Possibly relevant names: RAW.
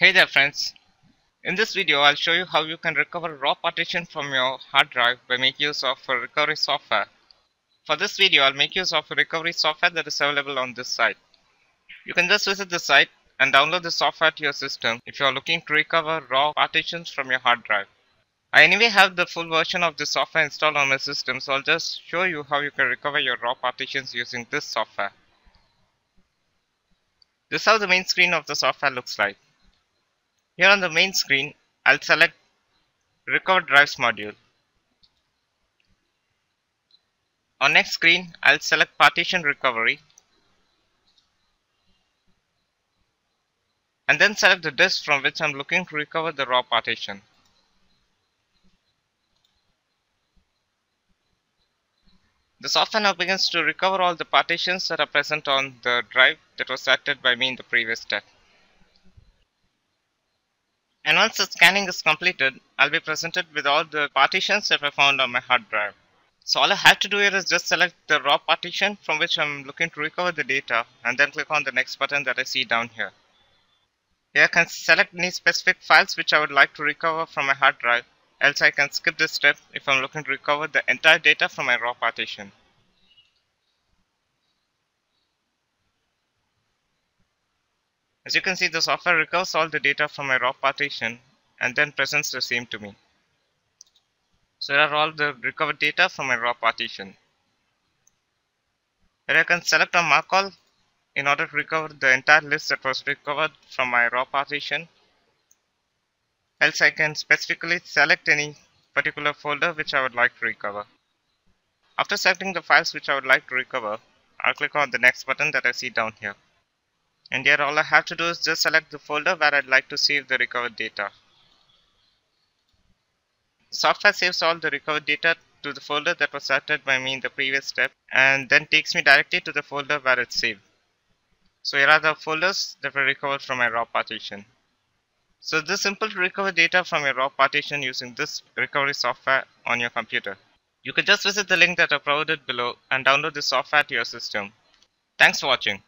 Hey there friends, in this video I'll show you how you can recover raw partition from your hard drive by making use of a recovery software. For this video I'll make use of a recovery software that is available on this site. You can just visit the site and download the software to your system if you are looking to recover raw partitions from your hard drive. I anyway have the full version of the software installed on my system, so I'll just show you how you can recover your raw partitions using this software. This is how the main screen of the software looks like. Here on the main screen, I'll select Recover Drives module. On next screen, I'll select Partition Recovery and then select the disk from which I'm looking to recover the raw partition. The software now begins to recover all the partitions that are present on the drive that was selected by me in the previous step. And once the scanning is completed, I'll be presented with all the partitions that were found on my hard drive. So all I have to do here is just select the raw partition from which I'm looking to recover the data and then click on the next button that I see down here. Here I can select any specific files which I would like to recover from my hard drive, else I can skip this step if I'm looking to recover the entire data from my raw partition. As you can see, the software recovers all the data from my raw partition and then presents the same to me. So here are all the recovered data from my raw partition. Here I can select on mark all in order to recover the entire list that was recovered from my raw partition. Else I can specifically select any particular folder which I would like to recover. After selecting the files which I would like to recover, I'll click on the next button that I see down here. And here all I have to do is just select the folder where I'd like to save the recovered data. The software saves all the recovered data to the folder that was selected by me in the previous step and then takes me directly to the folder where it's saved. So here are the folders that were recovered from my raw partition. So this is simple to recover data from your raw partition using this recovery software on your computer. You can just visit the link that I provided below and download the software to your system. Thanks for watching.